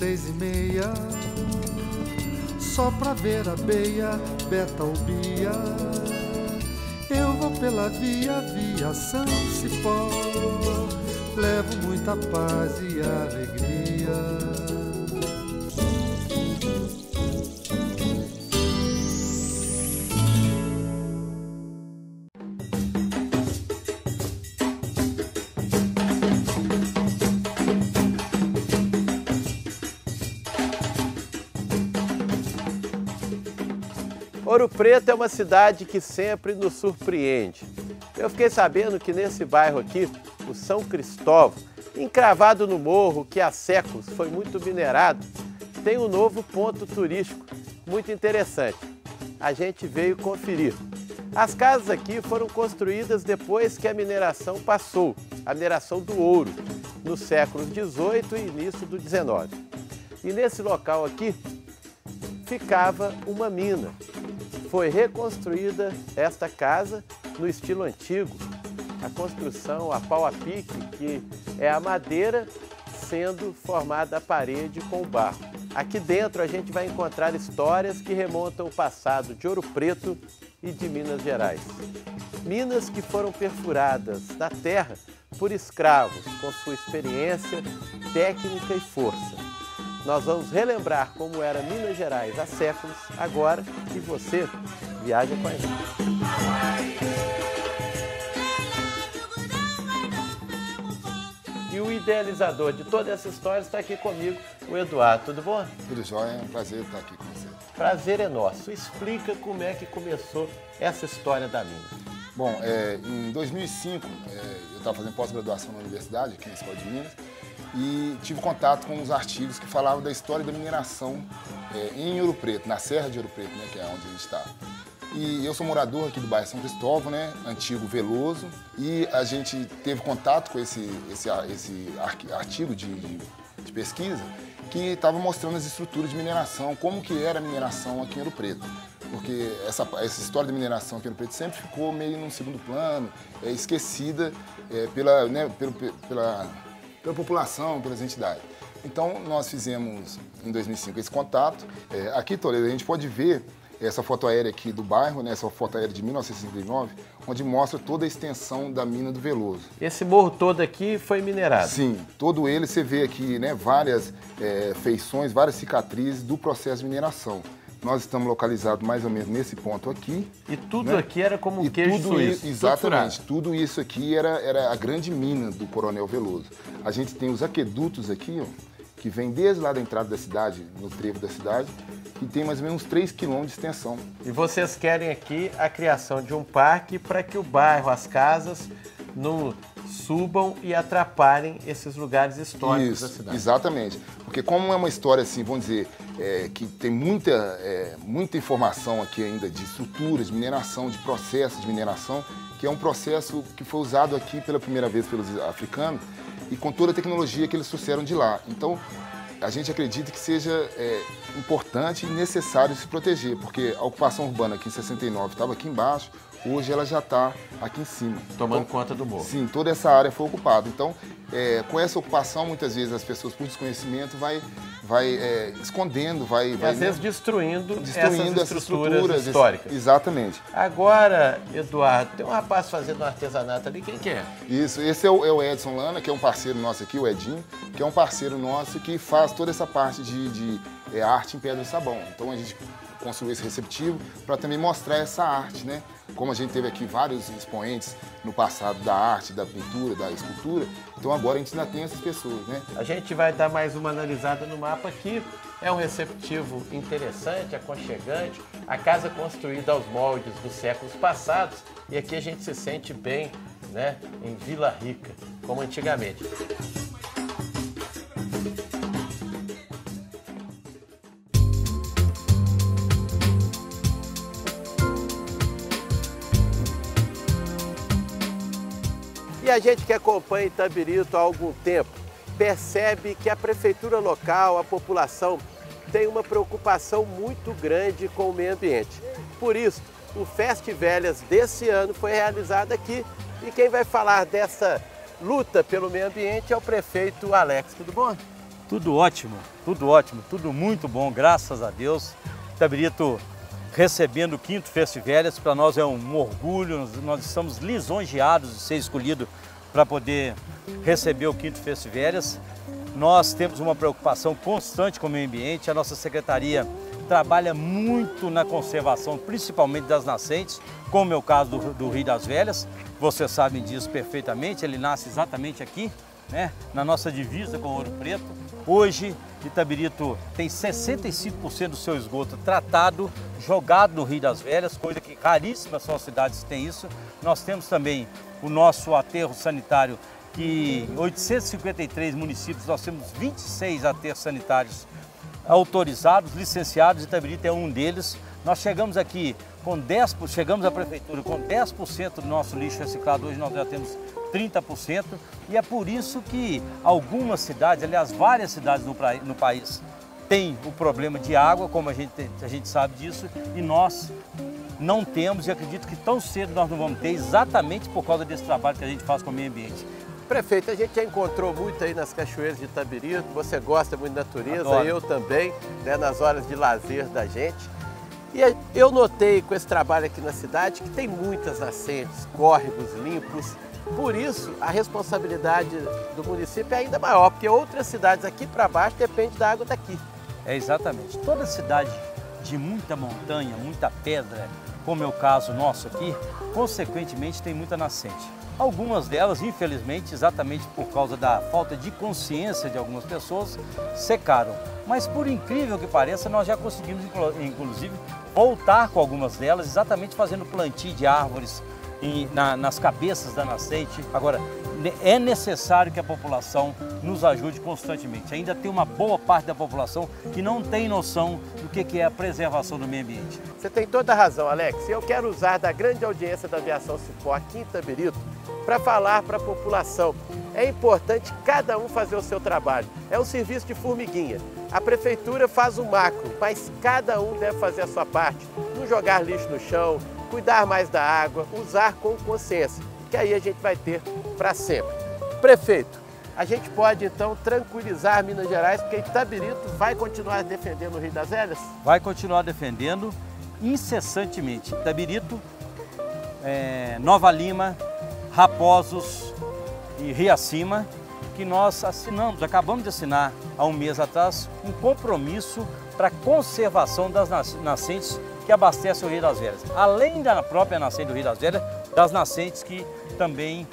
6:30, só pra ver a beia, beta ou bia. Eu vou pela via, Viação Cipó, levo muita paz e alegria. Ouro Preto é uma cidade que sempre nos surpreende. Eu fiquei sabendo que nesse bairro aqui, o São Cristóvão, encravado no morro que há séculos foi muito minerado, tem um novo ponto turístico muito interessante. A gente veio conferir. As casas aqui foram construídas depois que a mineração passou, a mineração do ouro, nos séculos XVIII e início do XIX. E nesse local aqui ficava uma mina. Foi reconstruída esta casa no estilo antigo, a construção a pau a pique, que é a madeira sendo formada a parede com o barro. Aqui dentro a gente vai encontrar histórias que remontam o passado de Ouro Preto e de Minas Gerais. Minas que foram perfuradas na terra por escravos, com sua experiência, técnica e força. Nós vamos relembrar como era Minas Gerais há séculos, agora, e você viaja com a gente. E o idealizador de toda essa história está aqui comigo, o Eduardo. Tudo bom? Tudo jóia, é um prazer estar aqui com você. Prazer é nosso. Explica como é que começou essa história da Minas. Bom, em 2005, eu estava fazendo pós-graduação na universidade, aqui na Escola de Minas, e tive contato com uns artigos que falavam da história da mineração em Ouro Preto, na Serra de Ouro Preto, né, que é onde a gente está. E eu sou morador aqui do bairro São Cristóvão, né, antigo Veloso, e a gente teve contato com esse artigo de pesquisa que estava mostrando as estruturas de mineração, como que era a mineração aqui em Ouro Preto. Porque essa história da mineração aqui no Preto sempre ficou meio num segundo plano, esquecida pela população, pelas entidades. Então, nós fizemos, em 2005, esse contato. Aqui, Toledo, a gente pode ver essa foto aérea aqui do bairro, né, essa foto aérea de 1959, onde mostra toda a extensão da mina do Veloso. Esse morro todo aqui foi minerado? Sim, todo ele você vê aqui, né, várias feições, várias cicatrizes do processo de mineração. Nós estamos localizados mais ou menos nesse ponto aqui. E tudo, né, aqui era como um queijo suíço. Exatamente. Tudo isso aqui era a grande mina do Coronel Veloso. A gente tem os aquedutos aqui, ó, que vem desde lá da entrada da cidade, no trevo da cidade, e tem mais ou menos uns 3 quilômetros de extensão. E vocês querem aqui a criação de um parque para que o bairro, as casas, não subam e atrapalhem esses lugares históricos da cidade. Exatamente. Porque como é uma história, assim, vamos dizer, que tem muita informação aqui ainda de estruturas, de mineração, de processos de mineração, que é um processo que foi usado aqui pela primeira vez pelos africanos e com toda a tecnologia que eles trouxeram de lá. Então, a gente acredita que seja importante e necessário se proteger, porque a ocupação urbana aqui em 69 estava aqui embaixo, hoje ela já está aqui em cima. Tomando conta do morro. Sim, toda essa área foi ocupada. Então, com essa ocupação, muitas vezes as pessoas, por desconhecimento, vai escondendo, vai... às vezes destruindo essas estruturas históricas. Exatamente. Agora, Eduardo, tem um rapaz fazendo um artesanato ali, quem que é? Isso, esse é o Edson Lana, que é um parceiro nosso aqui, o Edinho, que é um parceiro nosso que faz toda essa parte de arte em pedra e sabão. Então a gente construiu esse receptivo para também mostrar essa arte, né? Como a gente teve aqui vários expoentes no passado da arte, da pintura, da escultura, então agora a gente ainda tem essas pessoas, né? A gente vai dar mais uma analisada no mapa aqui. É um receptivo interessante, aconchegante, a casa construída aos moldes dos séculos passados, e aqui a gente se sente bem, né, em Vila Rica, como antigamente. E a gente que acompanha Itabirito há algum tempo percebe que a prefeitura local, a população, tem uma preocupação muito grande com o meio ambiente. Por isso, o Festivérias desse ano foi realizado aqui, e quem vai falar dessa luta pelo meio ambiente é o prefeito Alex. Tudo bom? Tudo ótimo, tudo ótimo, tudo muito bom, graças a Deus. Itabirito recebendo o 5º Festivérias, para nós é um orgulho, nós estamos lisonjeados de ser escolhido para poder receber o 5º Festivérias. Nós temos uma preocupação constante com o meio ambiente, a nossa secretaria trabalha muito na conservação, principalmente das nascentes, como é o caso do Rio das Velhas. Vocês sabem disso perfeitamente, ele nasce exatamente aqui, né, na nossa divisa com o Ouro Preto. Hoje, Itabirito tem 65% do seu esgoto tratado, jogado no Rio das Velhas, coisa que raríssimas são as cidades que têm isso. Nós temos também o nosso aterro sanitário, que em 853 municípios nós temos 26 aterros sanitários autorizados, licenciados, Itabirito é um deles. Nós chegamos aqui com 10%, chegamos à prefeitura com 10% do nosso lixo reciclado, hoje nós já temos 30%, e é por isso que algumas cidades, aliás, várias cidades no país têm o problema de água, como a gente sabe disso, e nós não temos, e acredito que tão cedo nós não vamos ter, exatamente por causa desse trabalho que a gente faz com o meio ambiente. Prefeito, a gente já encontrou muito aí nas cachoeiras de Itabirito, você gosta muito da natureza, adoro. Eu também, né, nas horas de lazer da gente. E eu notei com esse trabalho aqui na cidade que tem muitas nascentes, córregos limpos. Por isso, a responsabilidade do município é ainda maior, porque outras cidades aqui para baixo dependem da água daqui. É exatamente. Toda cidade de muita montanha, muita pedra, como é o caso nosso aqui, consequentemente tem muita nascente. Algumas delas, infelizmente, exatamente por causa da falta de consciência de algumas pessoas, secaram. Mas por incrível que pareça, nós já conseguimos, inclusive, voltar com algumas delas, exatamente fazendo plantio de árvores nas cabeças da nascente. Agora, é necessário que a população nos ajude constantemente. Ainda tem uma boa parte da população que não tem noção do que é a preservação do meio ambiente. Você tem toda a razão, Alex. Eu quero usar da grande audiência da Viação Cipó aqui em Itabirito para falar para a população. É importante cada um fazer o seu trabalho. É um serviço de formiguinha. A prefeitura faz o macro, mas cada um deve fazer a sua parte. Não jogar lixo no chão, cuidar mais da água, usar com consciência, que aí a gente vai ter para sempre. Prefeito, a gente pode então tranquilizar Minas Gerais, porque Itabirito vai continuar defendendo o Rio das Velhas? Vai continuar defendendo incessantemente. Itabirito, Nova Lima, Raposos e Rio Acima, que nós acabamos de assinar há um mês atrás, um compromisso para a conservação das nascentes que abastecem o Rio das Velhas. Além da própria nascente do Rio das Velhas, das nascentes que também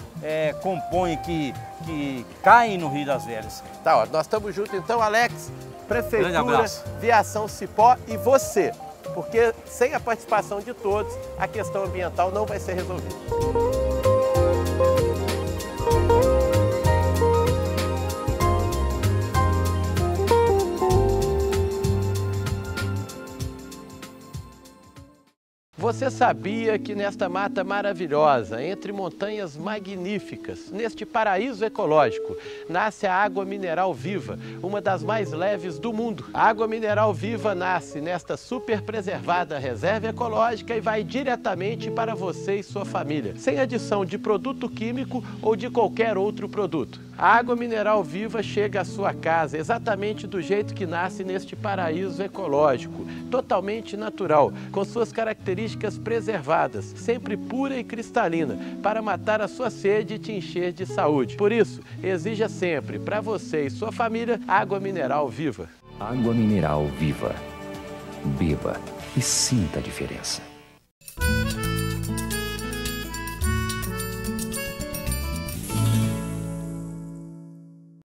compõem, que caem no Rio das Velhas. Tá, ó, nós estamos juntos então, Alex, Prefeitura, Viação Cipó e você, porque sem a participação de todos, a questão ambiental não vai ser resolvida. Você sabia que nesta mata maravilhosa, entre montanhas magníficas, neste paraíso ecológico, nasce a água mineral viva, uma das mais leves do mundo. A água mineral viva nasce nesta super preservada reserva ecológica e vai diretamente para você e sua família, sem adição de produto químico ou de qualquer outro produto. A água mineral viva chega à sua casa exatamente do jeito que nasce neste paraíso ecológico, totalmente natural, com suas características preservadas, sempre pura e cristalina, para matar a sua sede e te encher de saúde. Por isso, exija sempre, para você e sua família, água mineral viva. Água mineral viva. Beba e sinta a diferença.